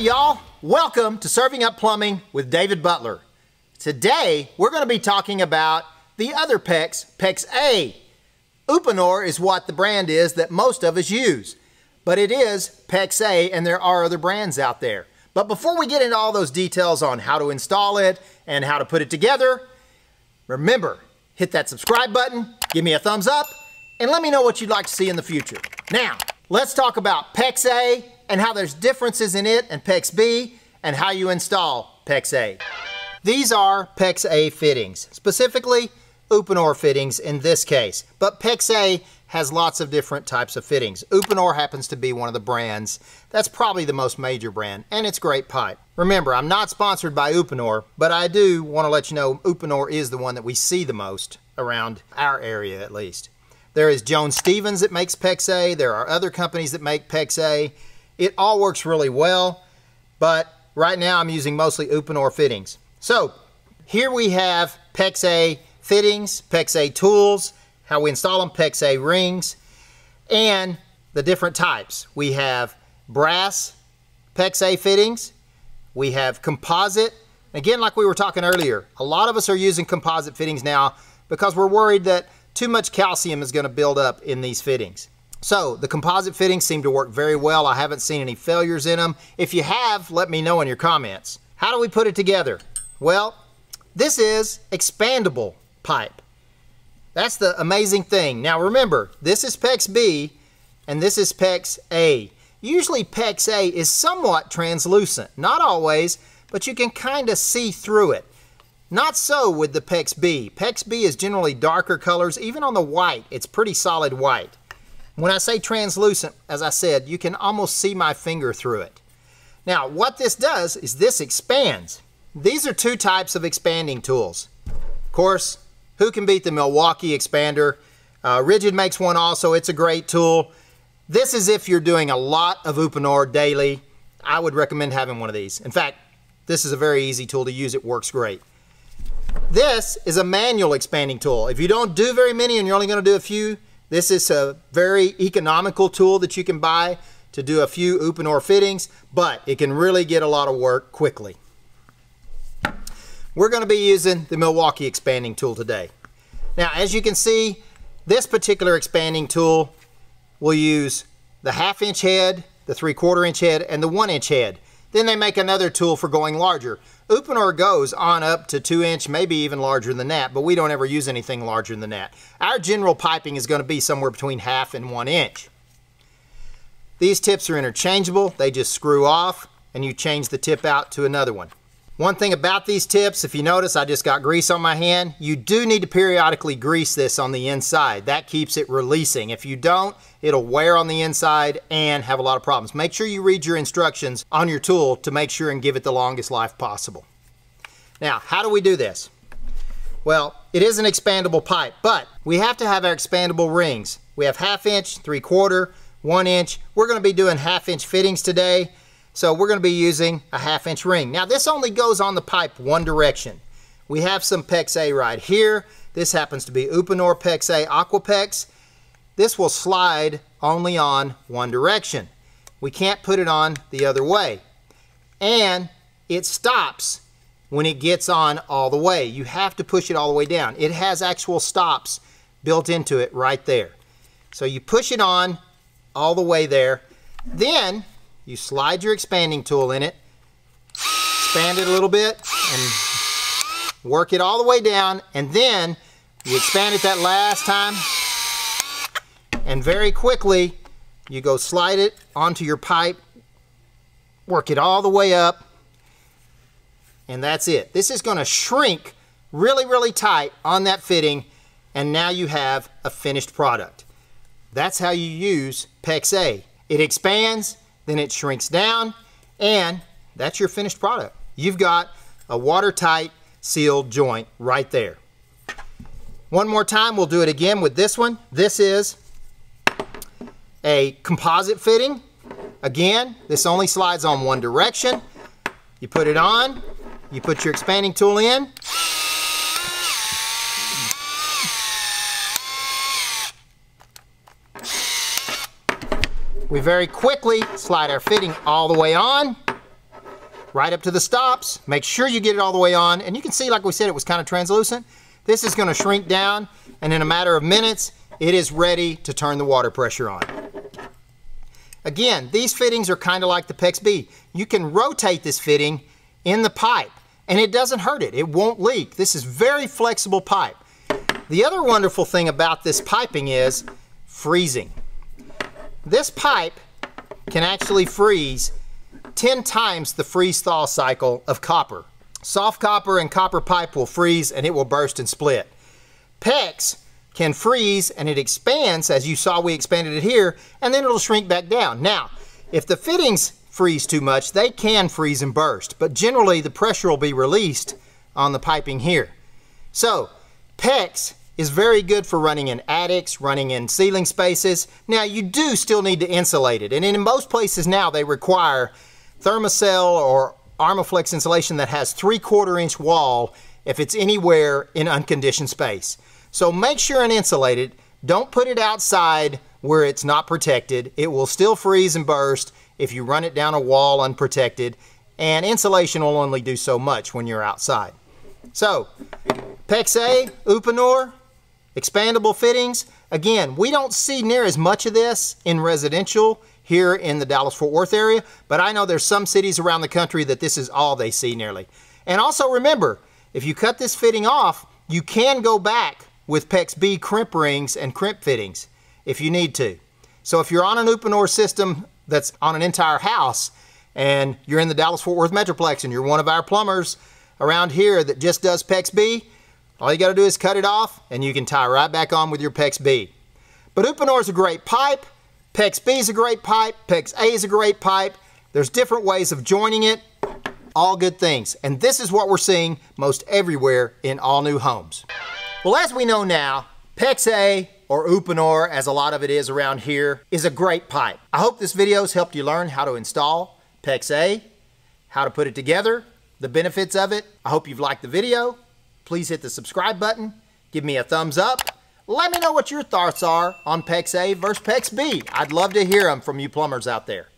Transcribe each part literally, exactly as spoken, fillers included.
Howdy y'all, welcome to Serving Up Plumbing with David Butler. Today we're going to be talking about the other PEX, PEX A. Uponor is what the brand is that most of us use, but it is PEX A and there are other brands out there. But before we get into all those details on how to install it and how to put it together, remember, hit that subscribe button, give me a thumbs up, and let me know what you'd like to see in the future. Now, let's talk about PEX A and how there's differences in it and PEX B and how you install PEX A. These are PEX A fittings, specifically Uponor fittings in this case, but PEX A has lots of different types of fittings. Uponor happens to be one of the brands. That's probably the most major brand, and it's great pipe. Remember, I'm not sponsored by Uponor, but I do want to let you know Uponor is the one that we see the most around our area at least. There is Jones Stephens that makes PEX A. There are other companies that make PEX A. It all works really well, but right now I'm using mostly Uponor fittings. So here we have PEX A fittings, PEX A tools, how we install them, PEX A rings, and the different types. We have brass PEX A fittings, we have composite. Again, like we were talking earlier, a lot of us are using composite fittings now because we're worried that too much calcium is going to build up in these fittings. So the composite fittings seem to work very well. I haven't seen any failures in them. If you have, let me know in your comments. How do we put it together? Well, this is expandable pipe. That's the amazing thing. Now remember, this is PEX B and this is PEX A. Usually PEX A is somewhat translucent. Not always, but you can kind of see through it. Not so with the PEX B. PEX B is generally darker colors. Even on the white, it's pretty solid white. When I say translucent, as I said, you can almost see my finger through it. Now, what this does is this expands. These are two types of expanding tools. Of course, who can beat the Milwaukee Expander? Uh, Rigid makes one also. It's a great tool. This is if you're doing a lot of Uponor daily. I would recommend having one of these. In fact, this is a very easy tool to use. It works great. This is a manual expanding tool. If you don't do very many and you're only going to do a few, this is a very economical tool that you can buy to do a few Uponor fittings, but it can really get a lot of work quickly. We're going to be using the Milwaukee expanding tool today. Now, as you can see, this particular expanding tool will use the half inch head, the three quarter inch head, and the one inch head. Then they make another tool for going larger. Uponor goes on up to two inch, maybe even larger than that, but we don't ever use anything larger than that. Our general piping is going to be somewhere between half and one inch. These tips are interchangeable. They just screw off and you change the tip out to another one. One thing about these tips, if you notice, I just got grease on my hand. You do need to periodically grease this on the inside. That keeps it releasing. If you don't, it'll wear on the inside and have a lot of problems. Make sure you read your instructions on your tool to make sure and give it the longest life possible. Now, how do we do this? Well, it is an expandable pipe, but we have to have our expandable rings. We have half inch, three quarter, one inch. We're going to be doing half inch fittings today. So we're going to be using a half inch ring. Now this only goes on the pipe one direction. We have some PEX A right here. This happens to be Uponor PEX A Aquapex. This will slide only on one direction. We can't put it on the other way. And it stops when it gets on all the way. You have to push it all the way down. It has actual stops built into it right there. So you push it on all the way there. Then you slide your expanding tool in it, expand it a little bit, and work it all the way down, and then you expand it that last time, and very quickly you go slide it onto your pipe, work it all the way up, and that's it. This is going to shrink really, really tight on that fitting, and now you have a finished product. That's how you use PEX A. It expands, then it shrinks down, and that's your finished product. You've got a watertight sealed joint right there. One more time, we'll do it again with this one. This is a composite fitting. Again, this only slides on one direction. You put it on, you put your expanding tool in, we very quickly slide our fitting all the way on, right up to the stops. Make sure you get it all the way on. And you can see, like we said, it was kind of translucent. This is going to shrink down, and in a matter of minutes, it is ready to turn the water pressure on. Again, these fittings are kind of like the PEX B. You can rotate this fitting in the pipe, and it doesn't hurt it. It won't leak. This is very flexible pipe. The other wonderful thing about this piping is freezing. This pipe can actually freeze ten times the freeze-thaw cycle of copper. Soft copper and copper pipe will freeze, and it will burst and split. PEX can freeze, and it expands, as you saw we expanded it here, and then it'll shrink back down. Now, if the fittings freeze too much, they can freeze and burst, but generally the pressure will be released on the piping here. So, PEX is very good for running in attics, running in ceiling spaces. Now, you do still need to insulate it, and in most places now they require Thermacell or Armaflex insulation that has three quarter inch wall if it's anywhere in unconditioned space. So make sure and insulate it. Don't put it outside where it's not protected. It will still freeze and burst if you run it down a wall unprotected, and insulation will only do so much when you're outside. So, PEX A, Uponor, expandable fittings. Again, we don't see near as much of this in residential here in the Dallas-Fort Worth area, but I know there's some cities around the country that this is all they see nearly. And also remember, if you cut this fitting off, you can go back with PEX B crimp rings and crimp fittings if you need to. So if you're on an Uponor system that's on an entire house and you're in the Dallas-Fort Worth Metroplex and you're one of our plumbers around here that just does PEX B, all you gotta do is cut it off and you can tie right back on with your PEX B. But Uponor is a great pipe. PEX B is a great pipe, PEX A is a great pipe. There's different ways of joining it, all good things. And this is what we're seeing most everywhere in all new homes. Well, as we know now, PEX A, or Uponor as a lot of it is around here, is a great pipe. I hope this video has helped you learn how to install PEX A, how to put it together, the benefits of it. I hope you've liked the video. Please hit the subscribe button, give me a thumbs up. Let me know what your thoughts are on PEX A versus PEX B. I'd love to hear them from you plumbers out there.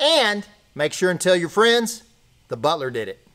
And make sure and tell your friends the Butler did it.